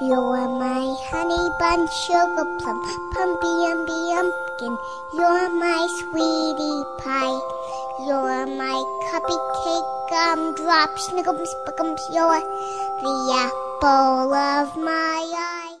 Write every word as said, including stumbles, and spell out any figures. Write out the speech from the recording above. You're my honey bun, sugar plum, pumpy umby umpkin. You're my sweetie pie. You're my cupcake, gumdrop, snickums, pickums. You're the apple of my eye.